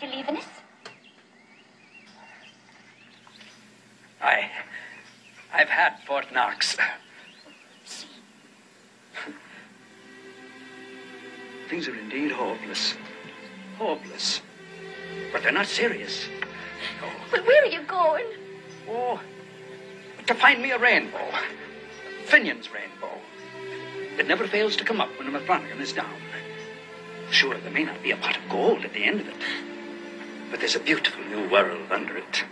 Do you believe in it? I've had Fort Knox. Things are indeed hopeless. Hopeless. But they're not serious. No. But where are you going? Oh, to find me a rainbow. Finian's Rainbow. It never fails to come up when a Methronigan is down. Sure, there may not be a pot of gold at the end of it, but there's a beautiful new world under it.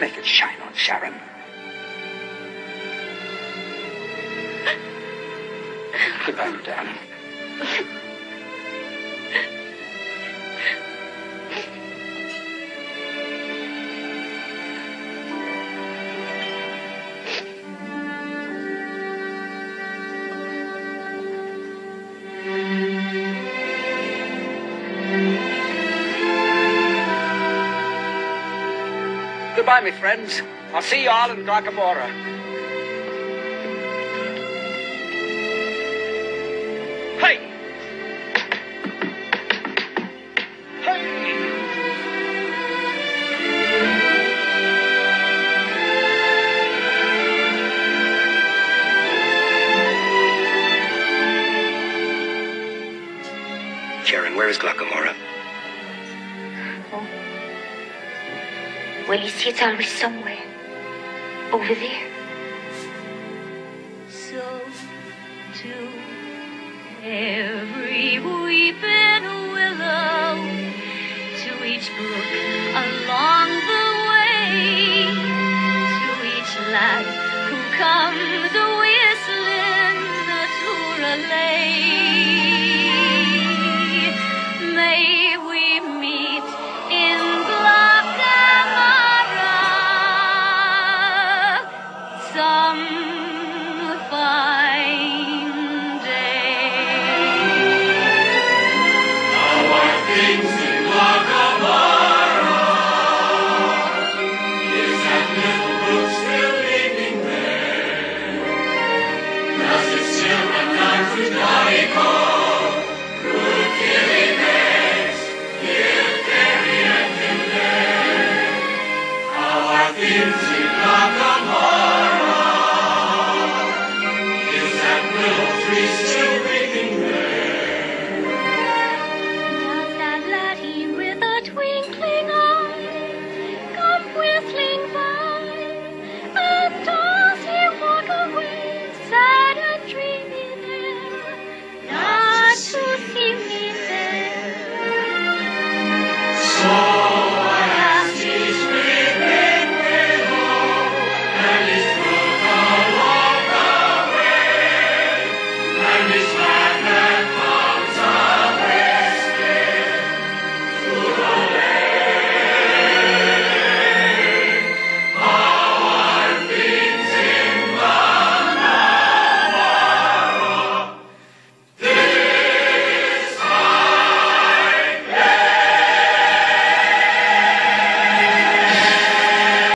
Make it shine on Sharon. Goodbye, Madame. Goodbye, my friends. I'll see you all in Glocca Morra. Sharon, where is Glocca Morra? Oh. Well, you see, it's always somewhere. Over there. So, to every weeping willow, to each brook along the way, to each lad who comes away.